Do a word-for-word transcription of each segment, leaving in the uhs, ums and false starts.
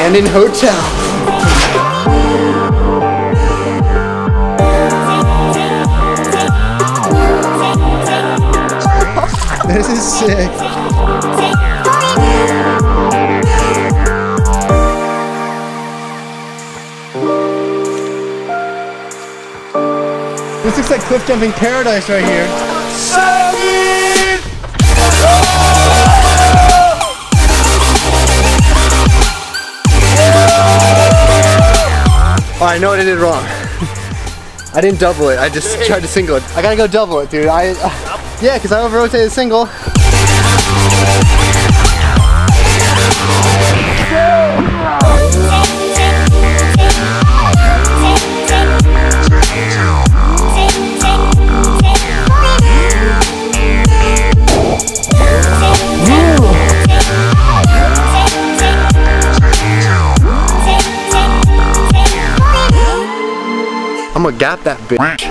abandoned hotel. This is sick. This looks like cliff jumping paradise right here. Oh, I know what I did wrong. I didn't double it, I just tried to single it. I gotta go double it, dude. I. Uh, Yeah, because I over-rotated a single. I'm gonna gap that bitch.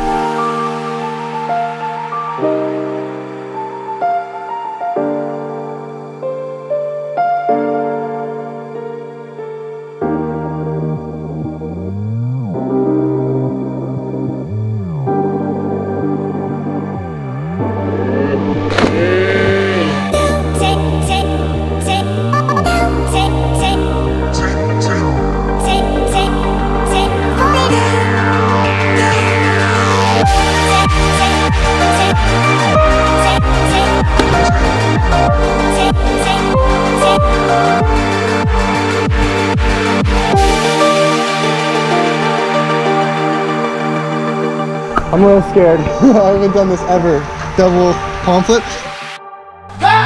I'm a little scared. I haven't done this ever. Double palm flip. Go!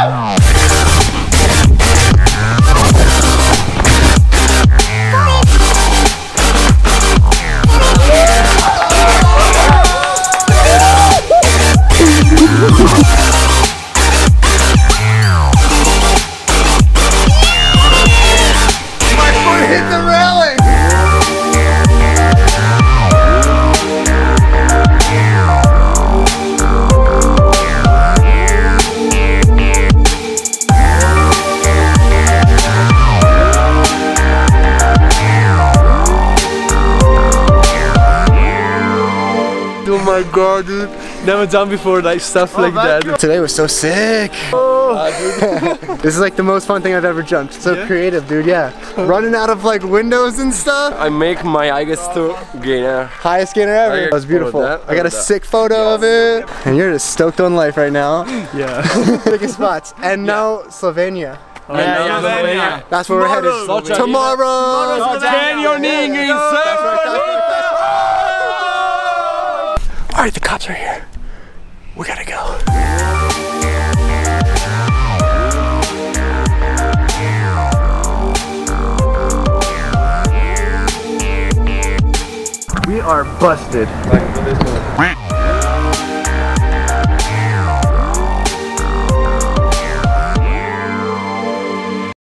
Oh my god, dude. Never done before like stuff oh like that. God. Today was so sick. Oh. Uh, dude. This is like the most fun thing I've ever jumped. So yeah? Creative, dude, yeah. Running out of like windows and stuff. I make my highest gainer. Highest gainer ever. That was beautiful. That, I got a that. sick photo yeah. of it. And you're just stoked on life right now. Yeah. Biggest spots. And now yeah. Slovenia. Oh, yeah, yeah, Slovenia. Slovenia. That's where Tomorrow. we're headed. Tomorrow. Tomorrow. All right, the cops are here. We gotta go. We are busted. Like,